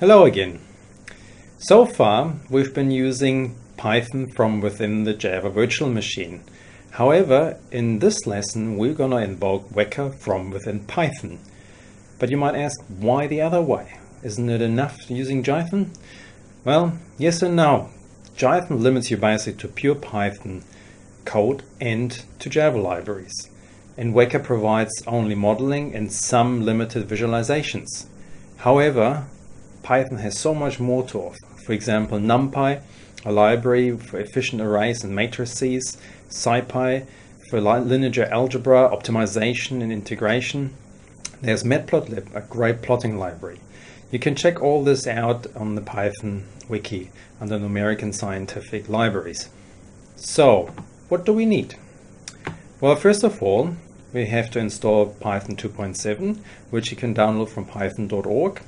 Hello again. So far we've been using Python from within the Java virtual machine. However, in this lesson we're going to invoke Weka from within Python. But you might ask, why the other way? Isn't it enough using Jython? Well, yes and no. Jython limits you basically to pure Python code and to Java libraries. And Weka provides only modeling and some limited visualizations. However, Python has so much more to offer. For example, NumPy, a library for efficient arrays and matrices, SciPy for linear algebra, optimization and integration. There's Matplotlib, a great plotting library. You can check all this out on the Python Wiki under Numeric and Scientific Libraries. So, what do we need? Well, first of all, we have to install Python 2.7, which you can download from python.org.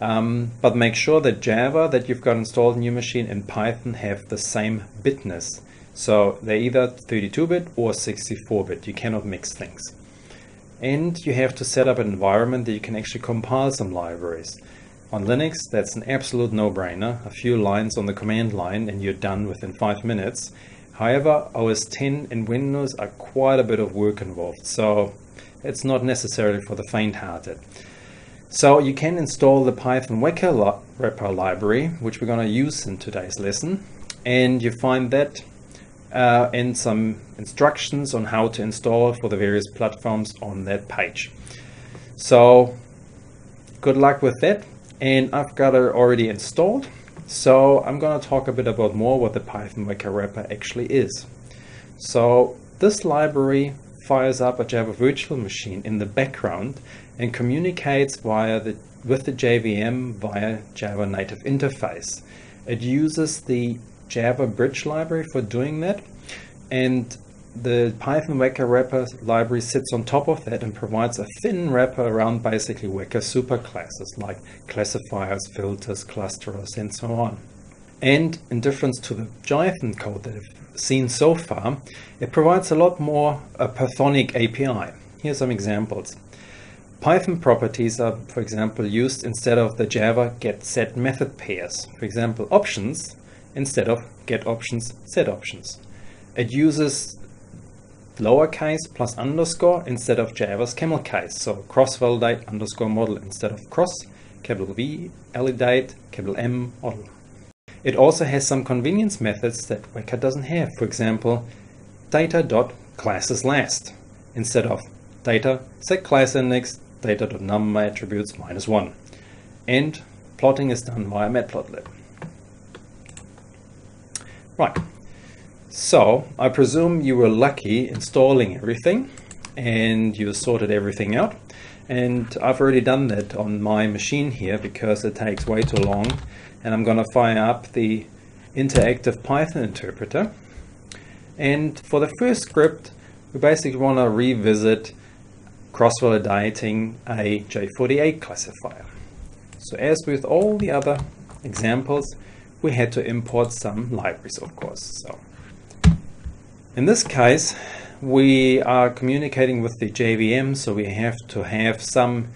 But make sure that Java that you've got installed in your machine and Python have the same bitness. So they're either 32-bit or 64-bit. You cannot mix things. And you have to set up an environment that you can actually compile some libraries. On Linux, that's an absolute no-brainer. A few lines on the command line and you're done within 5 minutes. However, OS X and Windows are quite a bit of work involved. So it's not necessarily for the faint-hearted. So you can install the Python Weka wrapper library, which we're going to use in today's lesson. And you find that and some instructions on how to install for the various platforms on that page. So good luck with that. And I've got it already installed. So I'm going to talk a bit about more what the Python Weka wrapper actually is. So this library fires up a Java virtual machine in the background and communicates with the JVM via Java Native Interface. It uses the Java Bridge Library for doing that, and the Python Weka wrapper library sits on top of that and provides a thin wrapper around basically Weka superclasses like classifiers, filters, clusters, and so on. And in difference to the Jython code that I've seen so far, it provides a lot more a Pythonic API. Here's some examples. Python properties are, for example, used instead of the Java get set method pairs. For example, options instead of get options, set options. It uses lowercase plus underscore instead of Java's camel case. So cross-validate underscore model instead of cross, capital V, validate, capital M, model. It also has some convenience methods that Weka doesn't have. For example, data.classesLast instead of data set class index, data.number attributes -1. And plotting is done via Matplotlib. Right, so I presume you were lucky installing everything and you sorted everything out. And I've already done that on my machine here because it takes way too long. And I'm going to fire up the interactive Python interpreter. And for the first script, we basically want to revisit cross-validating a J48 classifier. So as with all the other examples, we had to import some libraries, of course. So in this case, we are communicating with the JVM, so we have to have some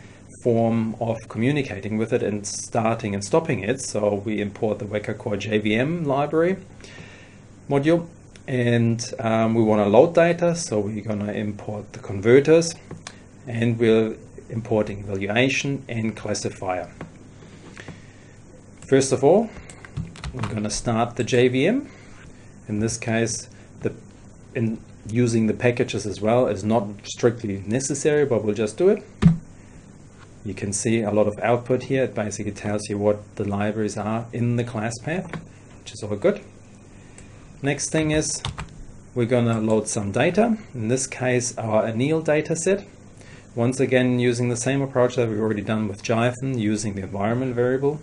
form of communicating with it and starting and stopping it. So we import the WekaCore JVM library module, and we want to load data, so we're going to import the converters, and we're importing evaluation and classifier. First of all, we're going to start the JVM. In this case, using the packages as well is not strictly necessary, but we'll just do it. You can see a lot of output here. It basically tells you what the libraries are in the class path, which is all good. Next thing is we're going to load some data, in this case our anneal dataset. Once again, using the same approach that we've already done with Jython, using the environment variable.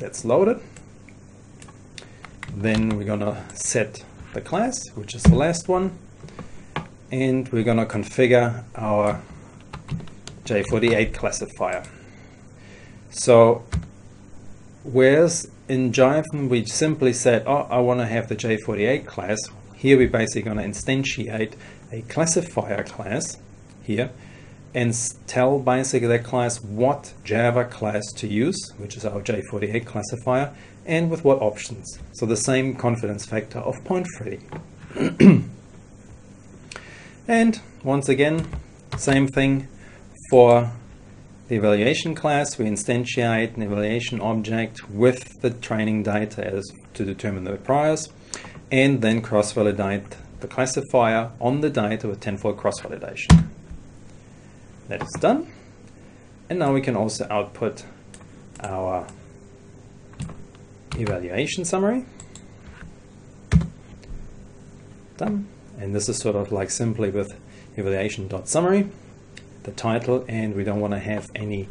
That's loaded. Then we're going to set the class, which is the last one. And we're going to configure our J48 classifier. So whereas in Jython we simply said, oh, I want to have the J48 class, here we're basically going to instantiate a classifier class here and tell basically that class what Java class to use, which is our J48 classifier, and with what options. So the same confidence factor of 0.3. And once again, same thing for the evaluation class. We instantiate an evaluation object with the training data as to determine the priors, and then cross-validate the classifier on the data with 10-fold cross-validation. That is done. And now we can also output our evaluation summary. Done. And this is sort of like simply with evaluation.summary, the title, and we don't want to have any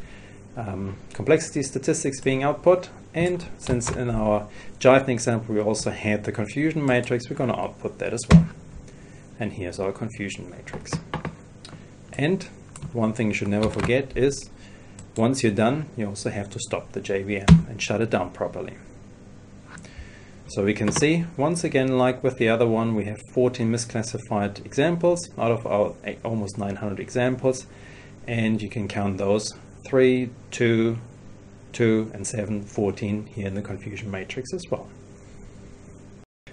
complexity statistics being output. And since in our Jython example we also had the confusion matrix, we're going to output that as well. And here's our confusion matrix. And one thing you should never forget is once you're done, you also have to stop the JVM and shut it down properly. So we can see, once again, like with the other one, we have 14 misclassified examples out of our almost 900 examples. And you can count those 3, 2, 2, and 7, 14 here in the confusion matrix as well.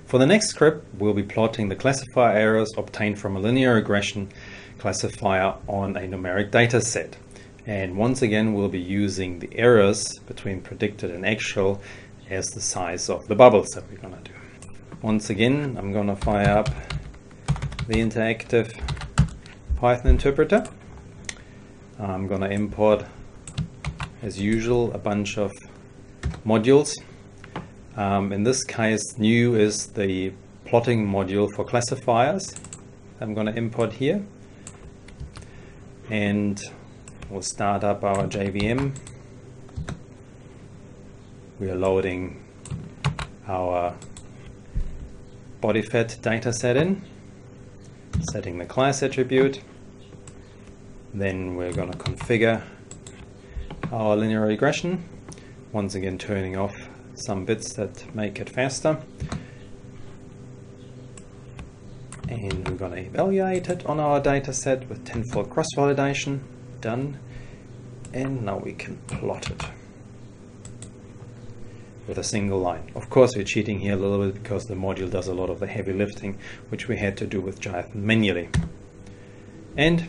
For the next script, we'll be plotting the classifier errors obtained from a linear regression classifier on a numeric data set. And once again, we'll be using the errors between predicted and actual as the size of the bubbles that we're going to do. Once again, I'm going to fire up the interactive Python interpreter. I'm going to import, as usual, a bunch of modules. In this case, new is the plotting module for classifiers. I'm going to import here. And we'll start up our JVM. We are loading our Bodyfat data set in, setting the class attribute. Then we're going to configure our linear regression, once again turning off some bits that make it faster. And we're going to evaluate it on our data set with 10-fold cross-validation. Done. And now we can plot it with a single line. Of course, we're cheating here a little bit because the module does a lot of the heavy lifting, which we had to do with Jython manually. And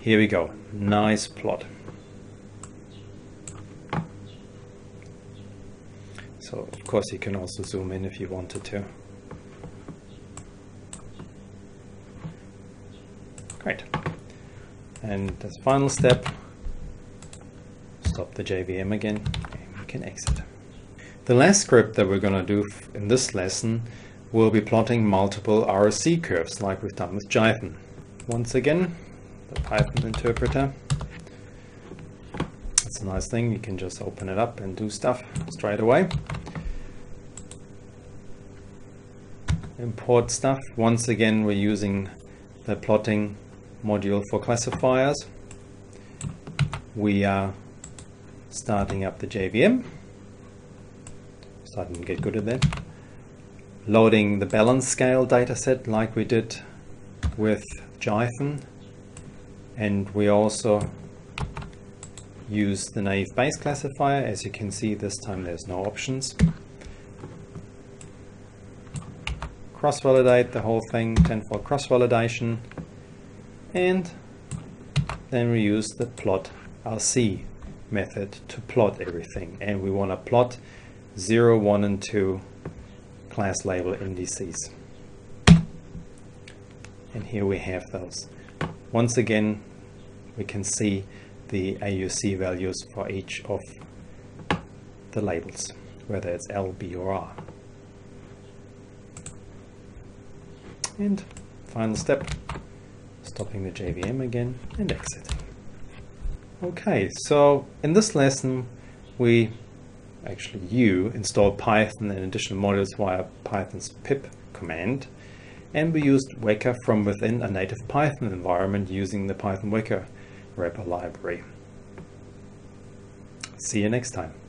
here we go. Nice plot. So, of course, you can also zoom in if you wanted to. Great. And as a final step, stop the JVM again, and we can exit. The last script that we're going to do in this lesson will be plotting multiple ROC curves like we've done with Jython. Once again, the Python interpreter. It's a nice thing, you can just open it up and do stuff straight away. Import stuff. Once again, we're using the plotting module for classifiers. We are starting up the JVM. I didn't get good at that. Loading the balance scale dataset like we did with Jython, and we also use the naive Bayes classifier. As you can see, this time there's no options. Cross-validate the whole thing, 10-fold cross-validation, and then we use the plot RC method to plot everything, and we want to plot 0, 1, and 2 class label indices. And here we have those. Once again, we can see the AUC values for each of the labels, whether it's L, B, or R. And final step, stopping the JVM again and exiting. Okay, so in this lesson, you install Python and additional modules via Python's pip command, and we used Weka from within a native Python environment using the Python Weka wrapper library. See you next time.